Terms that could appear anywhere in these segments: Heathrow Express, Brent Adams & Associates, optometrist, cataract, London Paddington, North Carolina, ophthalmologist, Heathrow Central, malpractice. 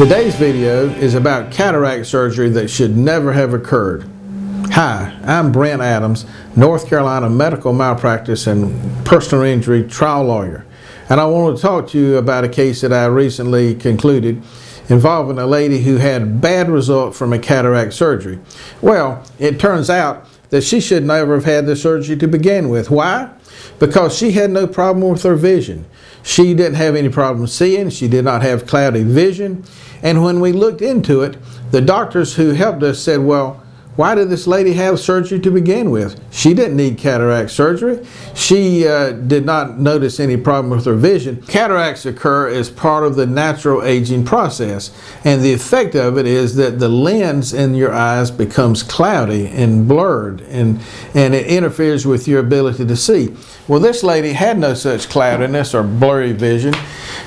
Today's video is about cataract surgery that should never have occurred. Hi, I'm Brent Adams, North Carolina medical malpractice and personal injury trial lawyer, and I want to talk to you about a case that I recently concluded involving a lady who had a bad result from a cataract surgery. Well, it turns out that she should never have had the surgery to begin with. Why? Because she had no problem with her vision. She didn't have any problem seeing. She did not have cloudy vision. And when we looked into it, the doctors who helped us said, well, why did this lady have surgery to begin with? She didn't need cataract surgery. She did not notice any problem with her vision. Cataracts occur as part of the natural aging process. And the effect of it is that the lens in your eyes becomes cloudy and blurred, and it interferes with your ability to see. Well, this lady had no such cloudiness or blurry vision.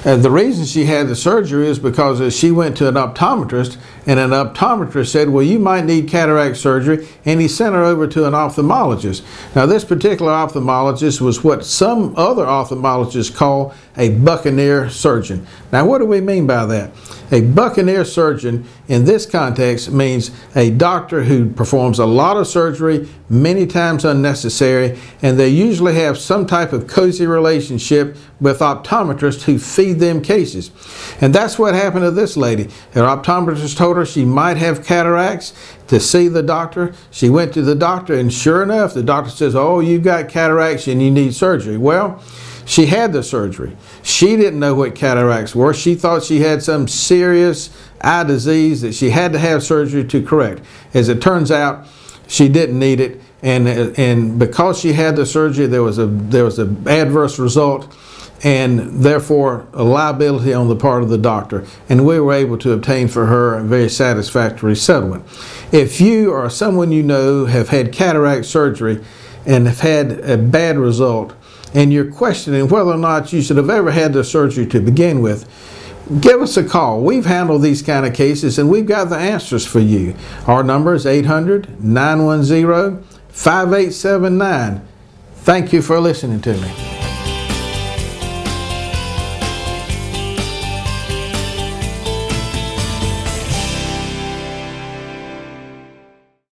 The reason she had the surgery is because she went to an optometrist, and an optometrist said, well, you might need cataract surgery, and he sent her over to an ophthalmologist. Now, this particular ophthalmologist was what some other ophthalmologists call a buccaneer surgeon. Now, what do we mean by that? A buccaneer surgeon in this context means a doctor who performs a lot of surgery, many times unnecessary, and they usually have some type of cozy relationship with optometrists who feed them cases. And that's what happened to this lady. Her optometrist told her she might have cataracts. To see the doctor, she went to the doctor, and sure enough, the doctor says, oh, you've got cataracts and you need surgery. Well, she had the surgery. She didn't know what cataracts were. She thought she had some serious eye disease that she had to have surgery to correct. As it turns out, she didn't need it, and because she had the surgery, there was an adverse result, and therefore a liability on the part of the doctor, and we were able to obtain for her a very satisfactory settlement. If you or someone you know have had cataract surgery and have had a bad result, and you're questioning whether or not you should have ever had the surgery to begin with, give us a call. We've handled these kind of cases, and we've got the answers for you. Our number is 800-910-5879. Thank you for listening to me.